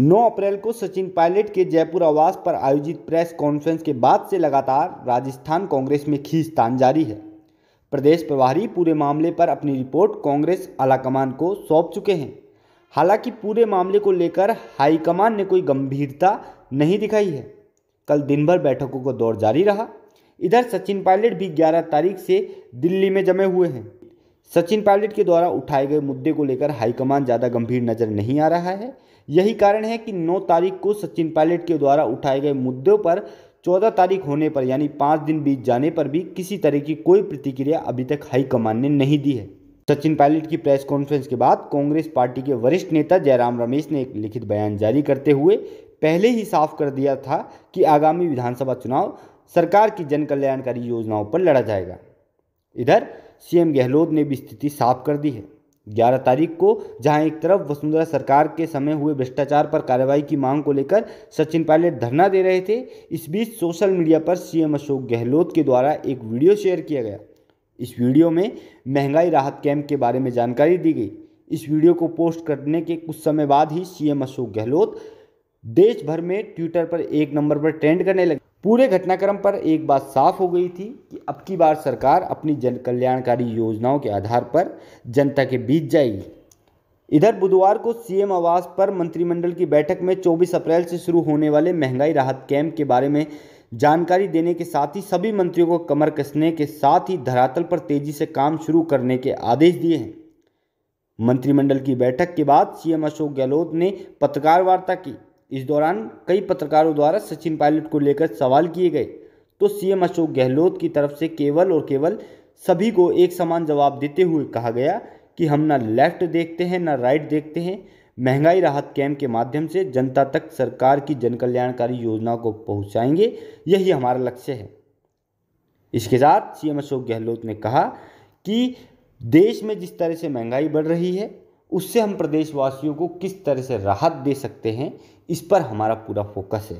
9 अप्रैल को सचिन पायलट के जयपुर आवास पर आयोजित प्रेस कॉन्फ्रेंस के बाद से लगातार राजस्थान कांग्रेस में खींचतान जारी है। प्रदेश प्रभारी पूरे मामले पर अपनी रिपोर्ट कांग्रेस आलाकमान को सौंप चुके हैं। हालांकि पूरे मामले को लेकर हाईकमान ने कोई गंभीरता नहीं दिखाई है। कल दिन भर बैठकों का दौर जारी रहा। इधर सचिन पायलट भी 11 तारीख से दिल्ली में जमे हुए हैं। सचिन पायलट के द्वारा उठाए गए मुद्दे को लेकर हाईकमान ज़्यादा गंभीर नज़र नहीं आ रहा है। यही कारण है कि 9 तारीख को सचिन पायलट के द्वारा उठाए गए मुद्दों पर 14 तारीख होने पर यानी 5 दिन बीत जाने पर भी किसी तरह की कोई प्रतिक्रिया अभी तक हाईकमान ने नहीं दी है। सचिन पायलट की प्रेस कॉन्फ्रेंस के बाद कांग्रेस पार्टी के वरिष्ठ नेता जयराम रमेश ने एक लिखित बयान जारी करते हुए पहले ही साफ कर दिया था कि आगामी विधानसभा चुनाव सरकार की जन कल्याणकारी योजनाओं पर लड़ा जाएगा। इधर सीएम गहलोत ने भी स्थिति साफ कर दी है। 11 तारीख को जहां एक तरफ वसुंधरा सरकार के समय हुए भ्रष्टाचार पर कार्रवाई की मांग को लेकर सचिन पायलट धरना दे रहे थे, इस बीच सोशल मीडिया पर सीएम अशोक गहलोत के द्वारा एक वीडियो शेयर किया गया। इस वीडियो में महंगाई राहत कैंप के बारे में जानकारी दी गई। इस वीडियो को पोस्ट करने के कुछ समय बाद ही सीएम अशोक गहलोत देश भर में ट्विटर पर 1 नंबर पर ट्रेंड करने लगे। पूरे घटनाक्रम पर एक बात साफ हो गई थी कि अब की बार सरकार अपनी जन कल्याणकारी योजनाओं के आधार पर जनता के बीच जाएगी। इधर बुधवार को सीएम आवास पर मंत्रिमंडल की बैठक में 24 अप्रैल से शुरू होने वाले महंगाई राहत कैंप के बारे में जानकारी देने के साथ ही सभी मंत्रियों को कमर कसने के साथ ही धरातल पर तेजी से काम शुरू करने के आदेश दिए हैं। मंत्रिमंडल की बैठक के बाद सीएम अशोक गहलोत ने पत्रकार वार्ता की। इस दौरान कई पत्रकारों द्वारा सचिन पायलट को लेकर सवाल किए गए तो सीएम अशोक गहलोत की तरफ से केवल और केवल सभी को एक समान जवाब देते हुए कहा गया कि हम ना लेफ्ट देखते हैं ना राइट देखते हैं। महंगाई राहत कैंप के माध्यम से जनता तक सरकार की जन कल्याणकारी योजनाओं को पहुंचाएंगे, यही हमारा लक्ष्य है। इसके साथ सीएम अशोक गहलोत ने कहा कि देश में जिस तरह से महंगाई बढ़ रही है उससे हम प्रदेशवासियों को किस तरह से राहत दे सकते हैं, इस पर हमारा पूरा फोकस है।